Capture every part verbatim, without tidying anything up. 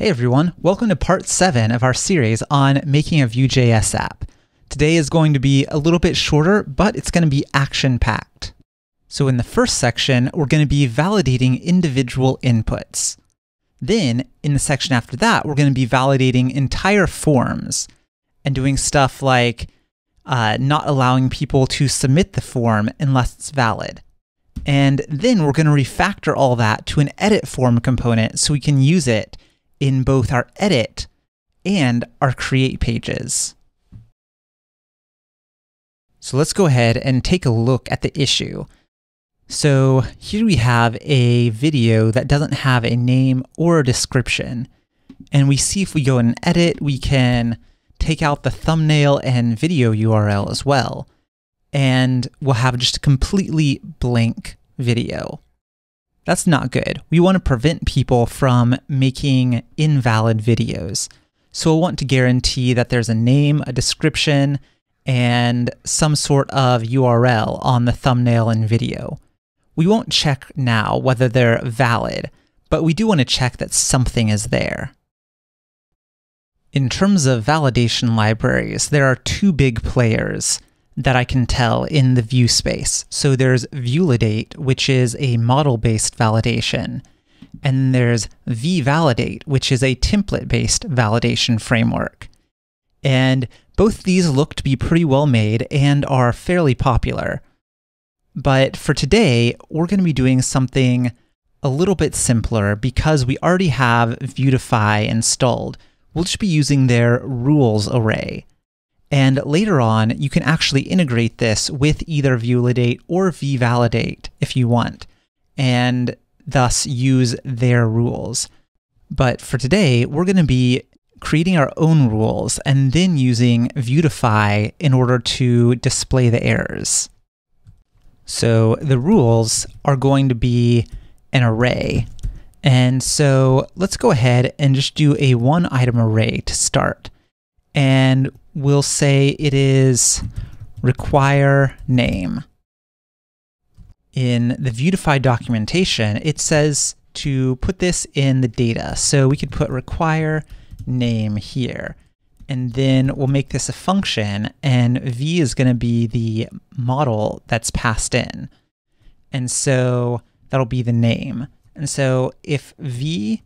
Hey everyone, welcome to part seven of our series on making a Vue.js app. Today is going to be a little bit shorter, but it's going to be action-packed. So in the first section, we're going to be validating individual inputs. Then, in the section after that, we're going to be validating entire forms and doing stuff like uh, not allowing people to submit the form unless it's valid. And then we're going to refactor all that to an edit form component so we can use it in both our edit and our create pages. So let's go ahead and take a look at the issue. So here we have a video that doesn't have a name or a description. And we see if we go in and edit, we can take out the thumbnail and video U R L as well. And we'll have just a completely blank video. That's not good. We want to prevent people from making invalid videos. So we'll want to guarantee that there's a name, a description, and some sort of U R L on the thumbnail and video. We won't check now whether they're valid, but we do want to check that something is there. In terms of validation libraries, there are two big players that I can tell in the Vue space. So there's Vuelidate, which is a model-based validation, and there's Vee-Validate, which is a template-based validation framework. And both these look to be pretty well made and are fairly popular. But for today, we're going to be doing something a little bit simpler because we already have Vuetify installed. We'll just be using their rules array. And later on, you can actually integrate this with either Vuelidate or Vee-Validate if you want, and thus use their rules. But for today, we're going to be creating our own rules and then using Vuetify in order to display the errors. So the rules are going to be an array. And so let's go ahead and just do a one item array to start. And we'll say it is require name. In the Vuetify documentation, it says to put this in the data. So we could put require name here. And then we'll make this a function, and V is going to be the model that's passed in. And so that'll be the name. And so if V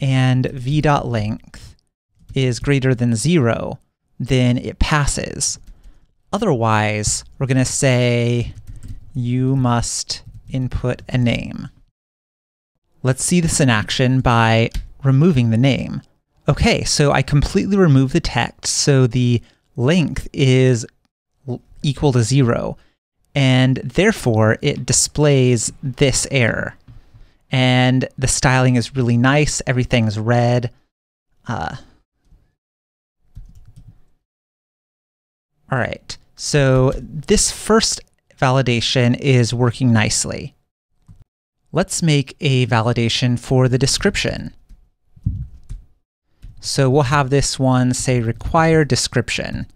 and V.length is greater than zero, then it passes. Otherwise, we're going to say you must input a name. Let's see this in action by removing the name. Okay, so I completely remove the text, so the length is equal to zero, and therefore it displays this error. And the styling is really nice, everything's red. Uh, All right, so this first validation is working nicely. Let's make a validation for the description. So we'll have this one say require description,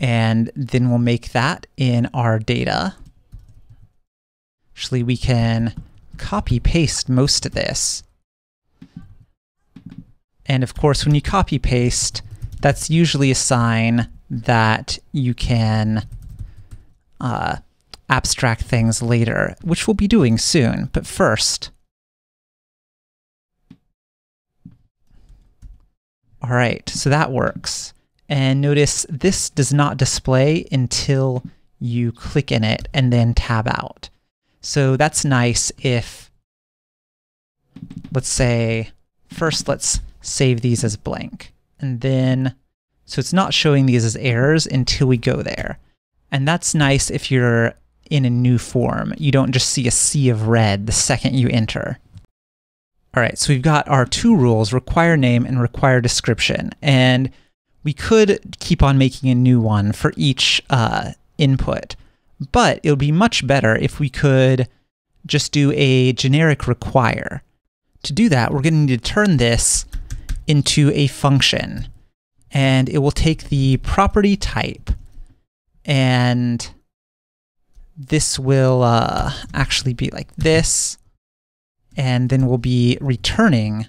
and then we'll make that in our data. Actually, we can copy paste most of this. And of course, when you copy paste, that's usually a sign that you can uh, abstract things later, which we'll be doing soon. But first, all right, so that works. And notice this does not display until you click in it and then tab out. So that's nice if, let's say, first let's save these as blank, and then so it's not showing these as errors until we go there. And that's nice if you're in a new form. You don't just see a sea of red the second you enter. All right, so we've got our two rules, require name and require description. And we could keep on making a new one for each uh, input, but it would be much better if we could just do a generic require. To do that, we're going to need to turn this into a function. And it will take the property type, and this will uh, actually be like this, and then we'll be returning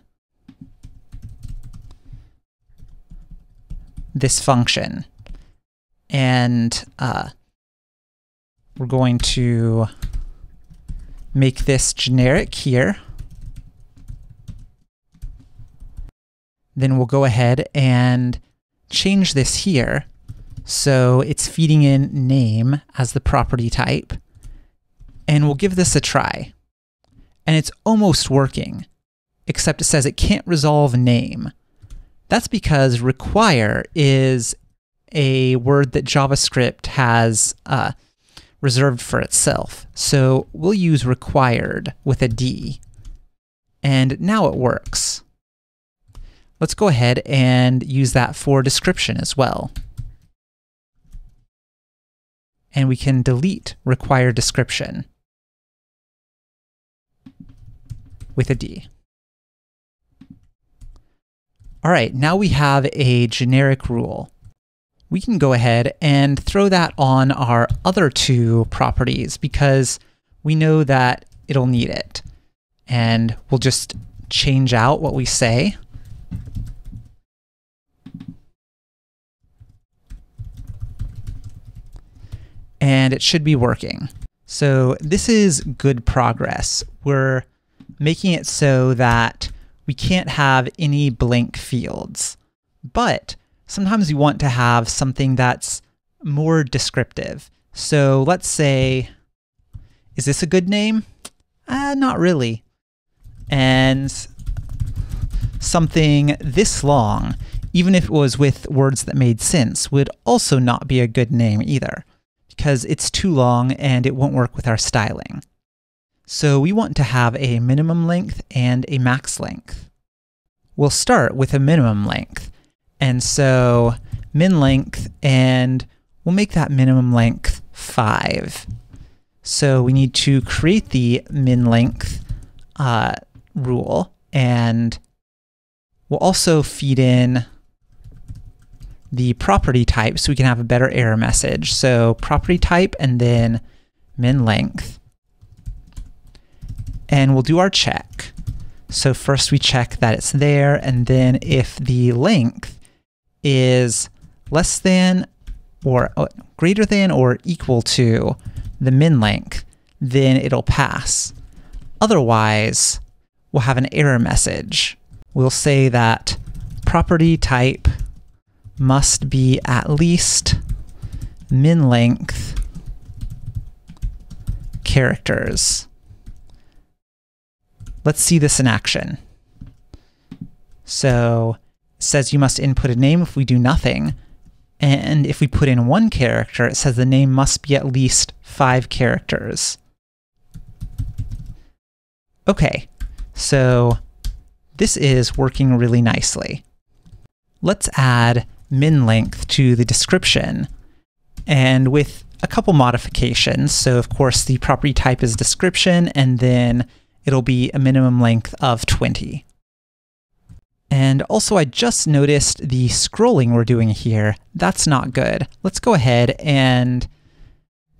this function. And uh, we're going to make this generic here. Then we'll go ahead and change this here. So it's feeding in name as the property type. And we'll give this a try. And it's almost working, except it says it can't resolve name. That's because require is a word that JavaScript has uh, reserved for itself. So we'll use required with a D. And now it works. Let's go ahead and use that for description as well. And we can delete required description with a D. All right, now we have a generic rule. We can go ahead and throw that on our other two properties because we know that it'll need it. And we'll just change out what we say. And it should be working. So this is good progress. We're making it so that we can't have any blank fields, but sometimes you want to have something that's more descriptive. So let's say, is this a good name? Uh, not really. And something this long, even if it was with words that made sense, would also not be a good name either, because it's too long and it won't work with our styling. So we want to have a minimum length and a max length. We'll start with a minimum length. And so min length, and we'll make that minimum length five. So we need to create the min length uh, rule, and we'll also feed in the property type so we can have a better error message. So property type and then min length. And we'll do our check. So first we check that it's there, and then if the length is less than or uh, greater than or equal to the min length, then it'll pass. Otherwise, we'll have an error message. We'll say that property type must be at least min length characters. Let's see this in action. So says you must input a name if we do nothing. And if we put in one character, it says the name must be at least five characters. Okay, so this is working really nicely. Let's add min length to the description, and with a couple modifications. So of course the property type is description, and then it'll be a minimum length of twenty. And also I just noticed the scrolling we're doing here. That's not good. Let's go ahead and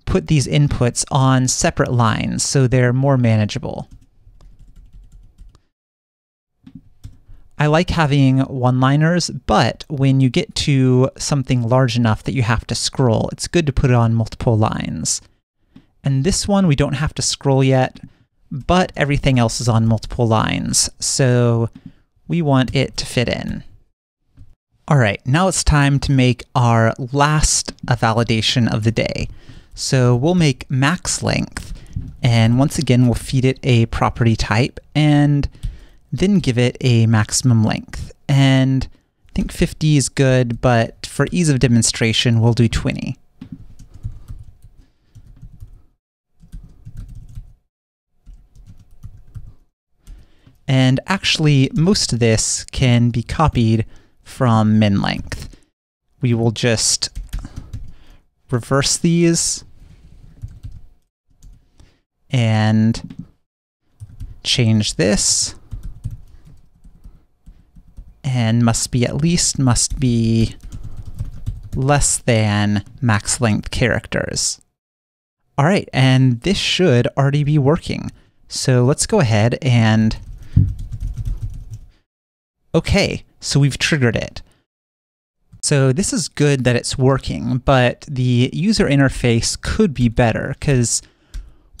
put these inputs on separate lines so they're more manageable. I like having one-liners, but when you get to something large enough that you have to scroll, it's good to put it on multiple lines. And this one we don't have to scroll yet, but everything else is on multiple lines. So we want it to fit in. All right, now it's time to make our last validation of the day. So we'll make max length, and once again, we'll feed it a property type and then give it a maximum length. And I think fifty is good, but for ease of demonstration, we'll do twenty. And actually, most of this can be copied from min length. We will just reverse these and change this. And must be at least must be less than max length characters. All right, and this should already be working. So let's go ahead and okay, so we've triggered it. So this is good that it's working, but the user interface could be better because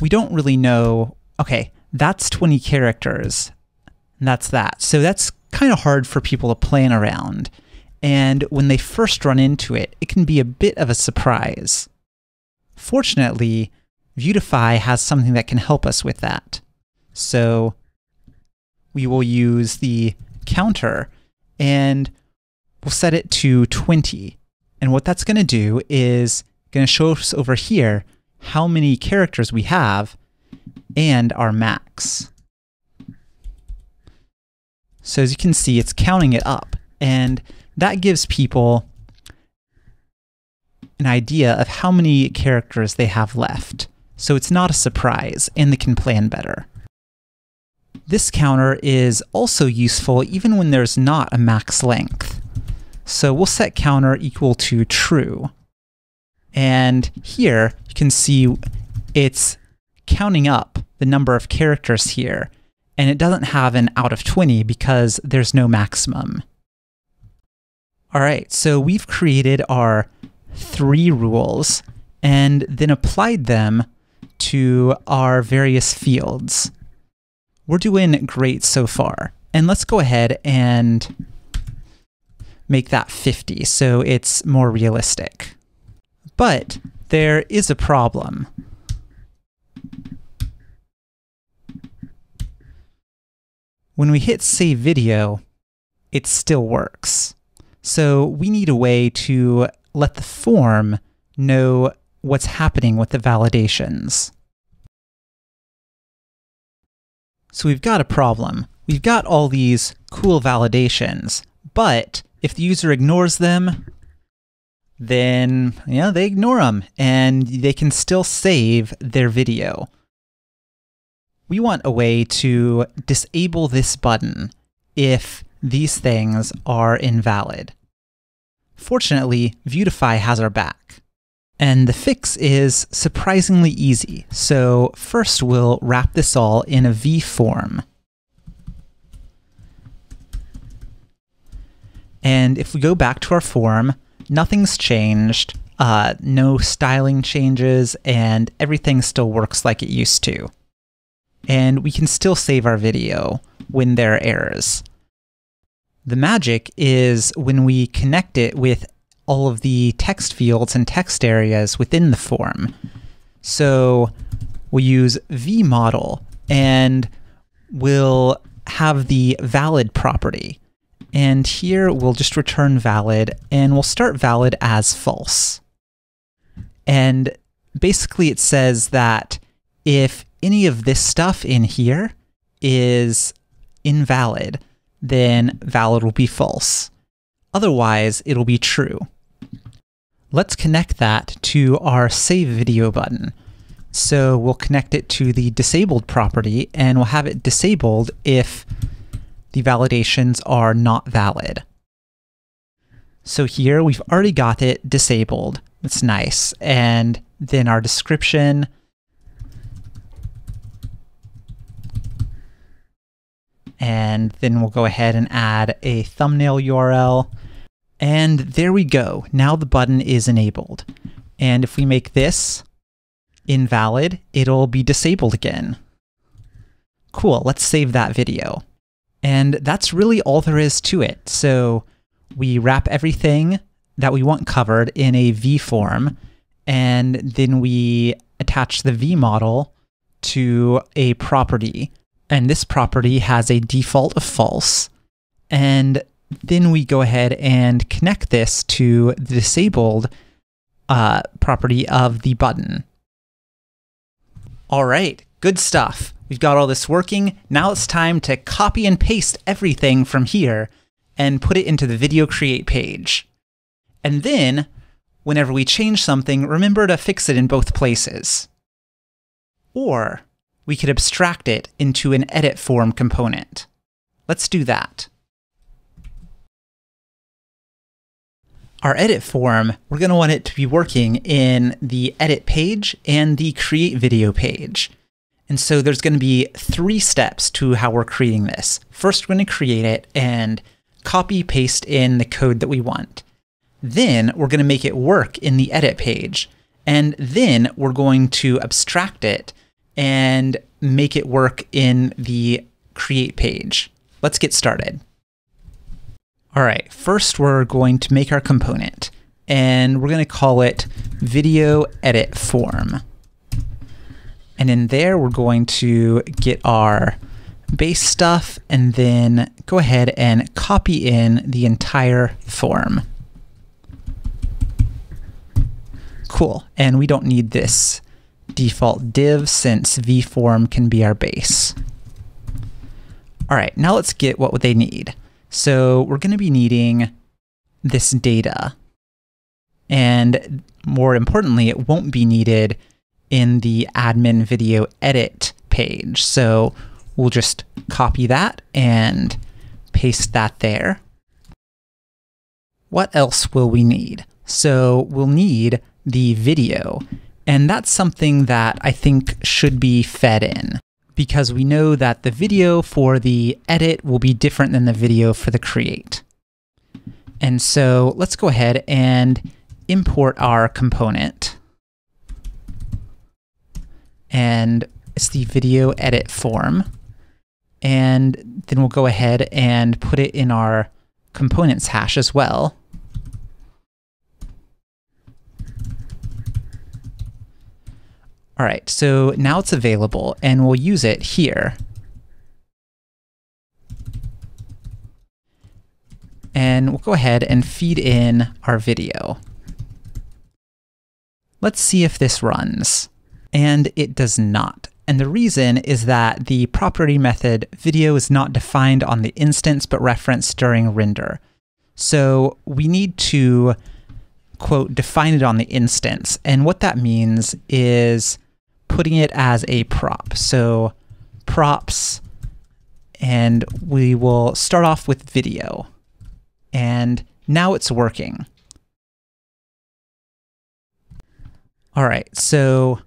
we don't really know, okay, that's twenty characters, and that's that. So that's kind of hard for people to plan around. And when they first run into it, it can be a bit of a surprise. Fortunately, Vuetify has something that can help us with that. So we will use the counter and we'll set it to twenty. And what that's going to do is going to show us over here how many characters we have and our max. So as you can see, it's counting it up. And that gives people an idea of how many characters they have left. So it's not a surprise and they can plan better. This counter is also useful even when there's not a max length. So we'll set counter equal to true. And here you can see it's counting up the number of characters here. And it doesn't have an out of twenty because there's no maximum. All right, so we've created our three rules and then applied them to our various fields. We're doing great so far. And let's go ahead and make that fifty so it's more realistic. But there is a problem. When we hit save video, it still works. So we need a way to let the form know what's happening with the validations. So we've got a problem. We've got all these cool validations, but if the user ignores them, then yeah, they ignore them and they can still save their video. We want a way to disable this button if these things are invalid. Fortunately, Vuetify has our back. And the fix is surprisingly easy. So first we'll wrap this all in a Vee form. And if we go back to our form, nothing's changed, uh, no styling changes, and everything still works like it used to. And we can still save our video when there are errors. The magic is when we connect it with all of the text fields and text areas within the form. So we'll use vModel and we'll have the valid property. And here we'll just return valid and we'll start valid as false. And basically it says that if any of this stuff in here is invalid, then valid will be false. Otherwise, it'll be true. Let's connect that to our save video button. So we'll connect it to the disabled property and we'll have it disabled if the validations are not valid. So here we've already got it disabled. That's nice. And then our description, and then we'll go ahead and add a thumbnail U R L. And there we go. Now the button is enabled. And if we make this invalid, it'll be disabled again. Cool, let's save that video. And that's really all there is to it. So we wrap everything that we want covered in a Vee form, and then we attach the Vee model to a property. And this property has a default of false. And then we go ahead and connect this to the disabled uh, property of the button. All right, good stuff. We've got all this working. Now it's time to copy and paste everything from here and put it into the video create page. And then whenever we change something, remember to fix it in both places. Or we could abstract it into an edit form component. Let's do that. Our edit form, we're going to want it to be working in the edit page and the create video page. And so there's going to be three steps to how we're creating this. First, we're going to create it and copy paste in the code that we want. Then we're going to make it work in the edit page. And then we're going to abstract it and make it work in the create page. Let's get started. All right, first we're going to make our component and we're going to call it video edit form. And in there, we're going to get our base stuff and then go ahead and copy in the entire form. Cool. And we don't need this default div since vForm can be our base. All right, now let's get what they need. So we're going to be needing this data. And more importantly, it won't be needed in the admin video edit page. So we'll just copy that and paste that there. What else will we need? So we'll need the video, and that's something that I think should be fed in because we know that the video for the edit will be different than the video for the create. And so let's go ahead and import our component. And it's the video edit form. And then we'll go ahead and put it in our components hash as well. All right, so now it's available and we'll use it here. And we'll go ahead and feed in our video. Let's see if this runs. And it does not. And the reason is that the property method video is not defined on the instance, but referenced during render. So we need to, quote, define it on the instance. And what that means is putting it as a prop. So props, and we will start off with video. And now it's working. All right, so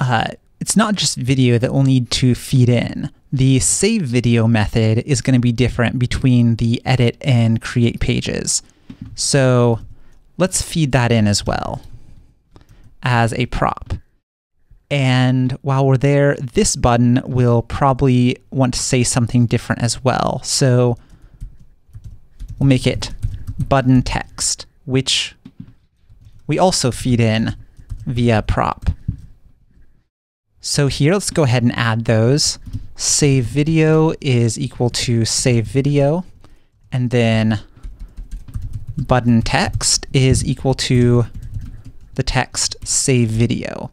Uh, it's not just video that we'll need to feed in. The save video method is going to be different between the edit and create pages. So let's feed that in as well as a prop. And while we're there, this button will probably want to say something different as well. So we'll make it button text, which we also feed in via prop. So here, let's go ahead and add those. Save video is equal to save video. And then button text is equal to the text save video.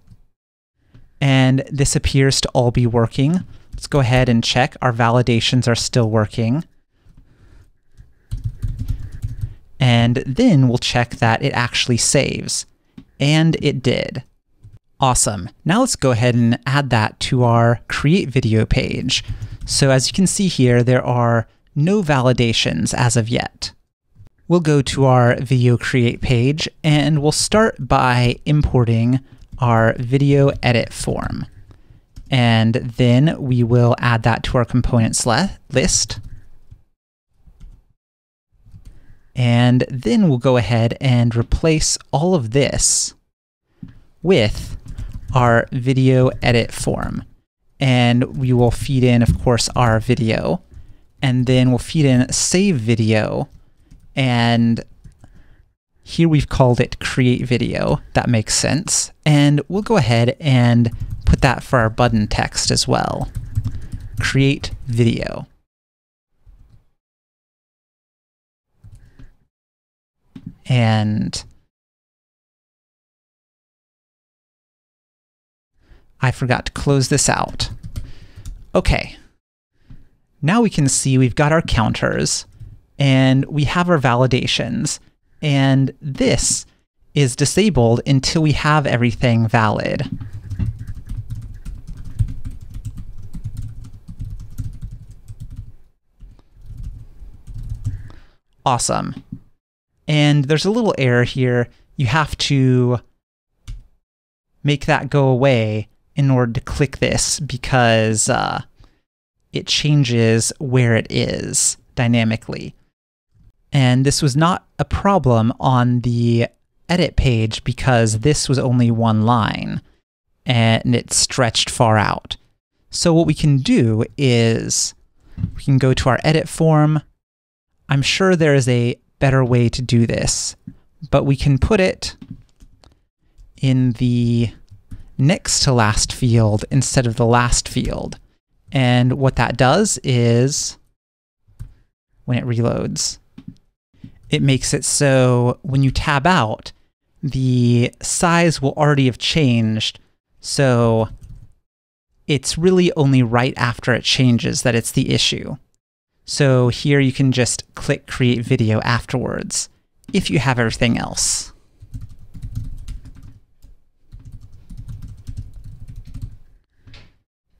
And this appears to all be working. Let's go ahead and check our validations are still working. And then we'll check that it actually saves. And it did. Awesome. Now let's go ahead and add that to our create video page. So as you can see here, there are no validations as of yet. We'll go to our video create page and we'll start by importing our video edit form. And then we will add that to our components list. And then we'll go ahead and replace all of this with our video edit form. And we will feed in, of course, our video, and then we'll feed in save video. And here we've called it create video. That makes sense. And we'll go ahead and put that for our button text as well. Create video. And I forgot to close this out. Okay. Now we can see we've got our counters and we have our validations, and this is disabled until we have everything valid. Awesome. And there's a little error here. You have to make that go away in order to click this because uh, it changes where it is dynamically. And this was not a problem on the edit page because this was only one line and it stretched far out. So what we can do is we can go to our edit form. I'm sure there is a better way to do this, but we can put it in the next to last field instead of the last field. And what that does is when it reloads, it makes it so when you tab out, the size will already have changed. So it's really only right after it changes that it's the issue. So here you can just click Create Video afterwards if you have everything else.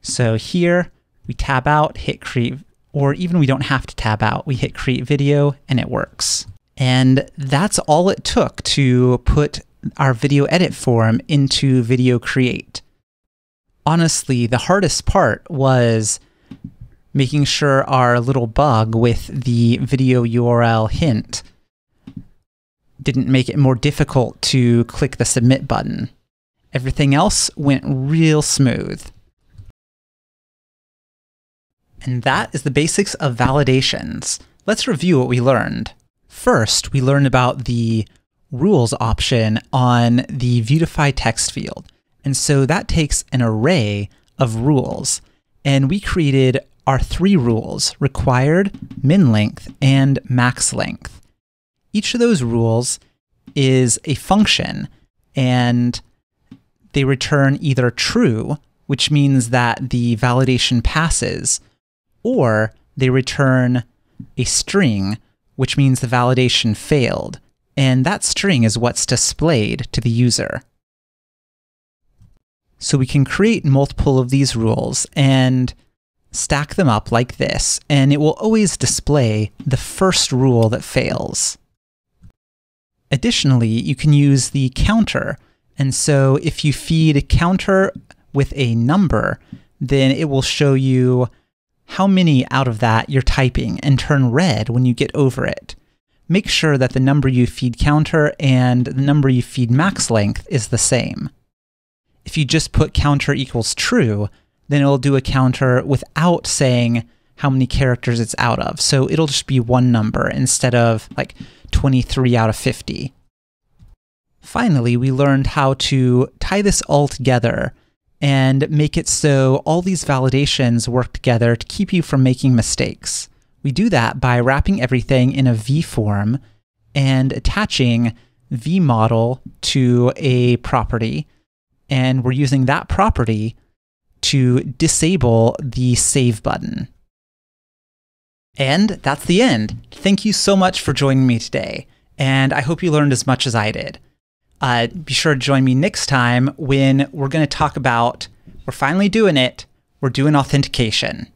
So here we tab out, hit Create, or even we don't have to tab out. We hit Create Video and it works. And that's all it took to put our video edit form into Video Create. Honestly, the hardest part was making sure our little bug with the video U R L hint didn't make it more difficult to click the submit button. Everything else went real smooth. And that is the basics of validations. Let's review what we learned. First, we learned about the rules option on the Vuetify text field. And so that takes an array of rules. And we created our three rules, required, min length, and max length. Each of those rules is a function, and they return either true, which means that the validation passes, or they return a string, which means the validation failed, and that string is what's displayed to the user. So we can create multiple of these rules and stack them up like this, and it will always display the first rule that fails. Additionally, you can use the counter, and so if you feed a counter with a number, then it will show you how many out of that you're typing and turn red when you get over it. Make sure that the number you feed counter and the number you feed max length is the same. If you just put counter equals true, then it'll do a counter without saying how many characters it's out of. So it'll just be one number instead of like twenty-three out of fifty. Finally, we learned how to tie this all together and make it so all these validations work together to keep you from making mistakes. We do that by wrapping everything in a Vee form and attaching vModel to a property. And we're using that property to disable the save button. And that's the end. Thank you so much for joining me today, and I hope you learned as much as I did. Uh, be sure to join me next time when we're going to talk about, we're finally doing it, we're doing authentication.